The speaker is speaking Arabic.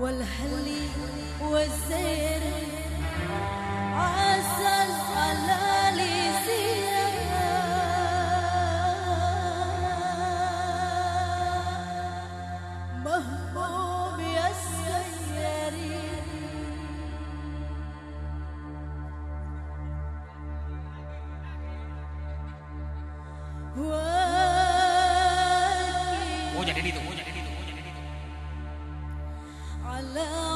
والهلي والزير عسى الحلال زياد مهموم يا السياري واكي على